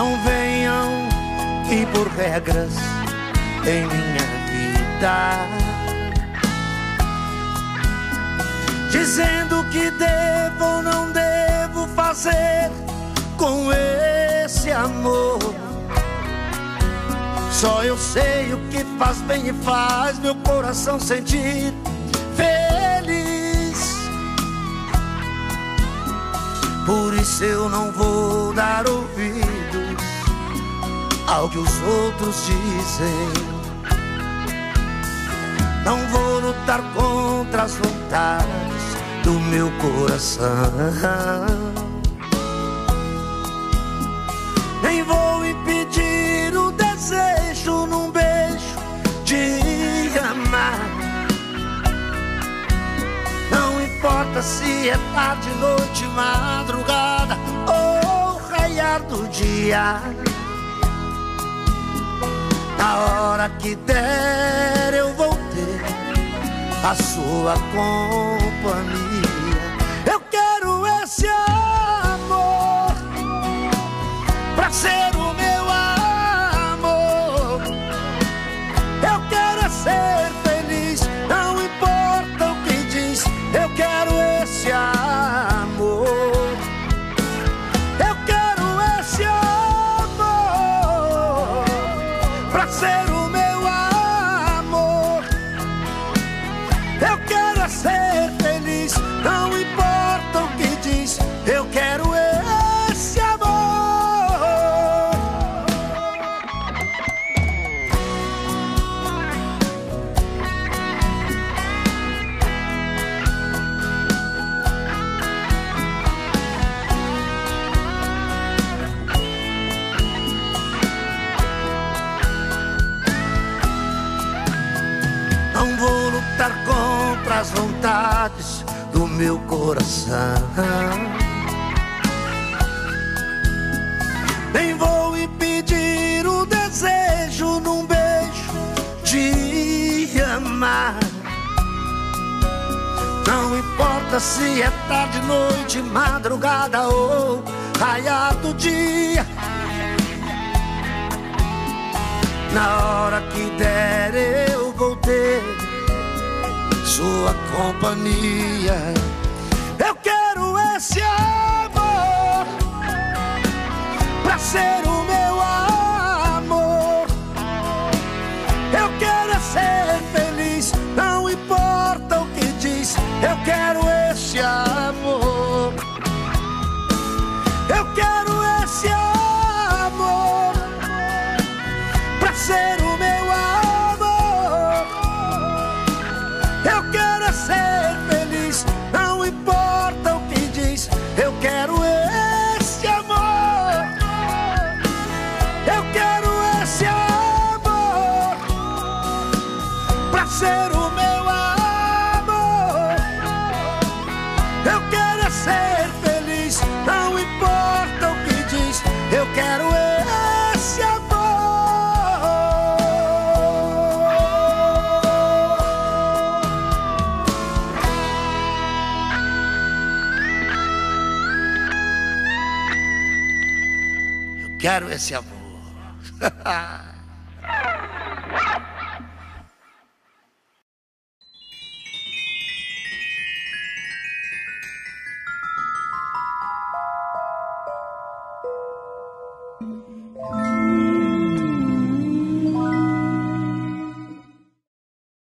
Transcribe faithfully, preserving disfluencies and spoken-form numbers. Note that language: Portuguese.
não venham impor regras em minha vida, dizendo que devo ou não devo fazer com esse amor. Só eu sei o que faz bem e faz meu coração sentir feliz. Por isso eu não vou dar ouvidos ao que os outros dizem. Não vou lutar contra as vontades do meu coração. Nem vou impedir o desejo num beijo de amar. Não importa se é tarde, noite, madrugada ou raiar do dia. Na hora que der eu vou ter a sua companhia. Eu quero esse amor pra ser o meu amor. Eu quero é ser feliz, não importa o que diz. Eu quero esse amor. As vontades do meu coração. Nem vou impedir o desejo num beijo de amar. Não importa se é tarde, noite, madrugada ou raiar do dia. Na hora que der eu vou ter sua companhia. Eu quero esse amor pra ser o meu amor. Eu quero é ser feliz, não importa o que diz. Eu quero esse amor. Eu quero esse amor pra ser o meu amor. Eu quero é ser feliz, não importa o que diz. Eu quero esse amor. Eu quero esse amor pra ser o meu amor. Eu quero é ser feliz, não importa o que diz. Eu quero esse amor. Quero esse amor.